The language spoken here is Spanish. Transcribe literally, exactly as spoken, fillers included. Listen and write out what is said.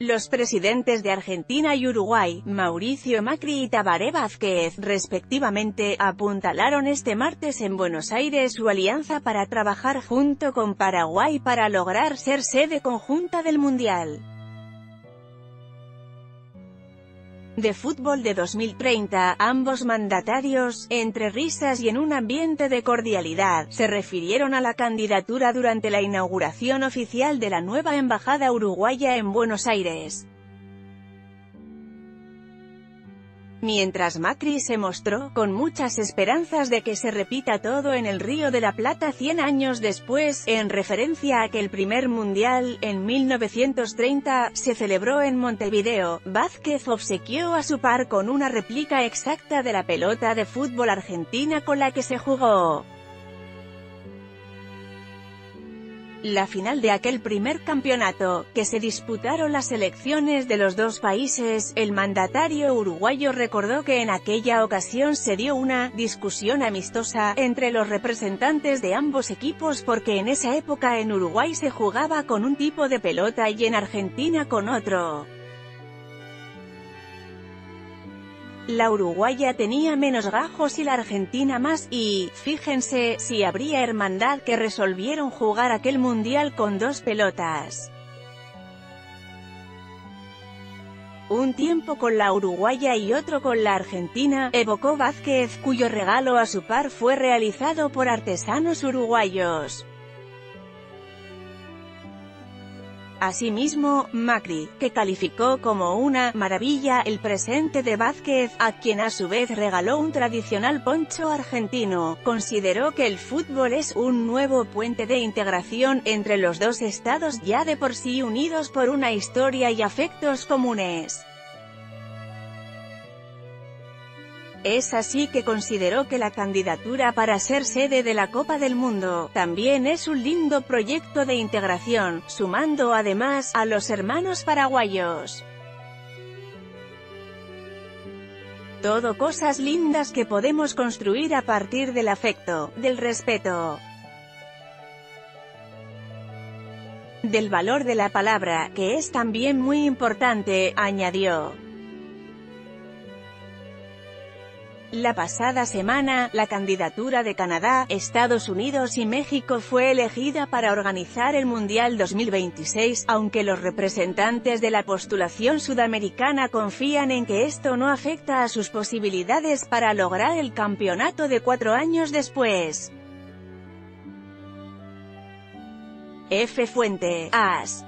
Los presidentes de Argentina y Uruguay, Mauricio Macri y Tabaré Vázquez, respectivamente, apuntalaron este martes en Buenos Aires su alianza para trabajar junto con Paraguay para lograr ser sede conjunta del Mundial de fútbol de dos mil treinta, ambos mandatarios, entre risas y en un ambiente de cordialidad, se refirieron a la candidatura durante la inauguración oficial de la nueva embajada uruguaya en Buenos Aires. Mientras Macri se mostró con muchas esperanzas de que se repita todo en el Río de la Plata cien años después, en referencia a que el primer Mundial, en mil novecientos treinta, se celebró en Montevideo, Vázquez obsequió a su par con una réplica exacta de la pelota de fútbol argentina con la que se jugó la final de aquel primer campeonato, que se disputaron las elecciones de los dos países. El mandatario uruguayo recordó que en aquella ocasión se dio una «discusión amistosa» entre los representantes de ambos equipos porque en esa época en Uruguay se jugaba con un tipo de pelota y en Argentina con otro. La uruguaya tenía menos gajos y la argentina más, y, fíjense, si habría hermandad que resolvieron jugar aquel mundial con dos pelotas. Un tiempo con la uruguaya y otro con la argentina, evocó Vázquez, cuyo regalo a su par fue realizado por artesanos uruguayos. Asimismo, Macri, que calificó como una «maravilla» el presente de Vázquez, a quien a su vez regaló un tradicional poncho argentino, consideró que el fútbol es un nuevo puente de integración entre los dos estados ya de por sí unidos por una historia y afectos comunes. Es así que consideró que la candidatura para ser sede de la Copa del Mundo también es un lindo proyecto de integración, sumando además a los hermanos paraguayos. Todo cosas lindas que podemos construir a partir del afecto, del respeto, del valor de la palabra, que es también muy importante, añadió. La pasada semana, la candidatura de Canadá, Estados Unidos y México fue elegida para organizar el Mundial dos mil veintiséis, aunque los representantes de la postulación sudamericana confían en que esto no afecta a sus posibilidades para lograr el campeonato de cuatro años después. F. Fuente, A S.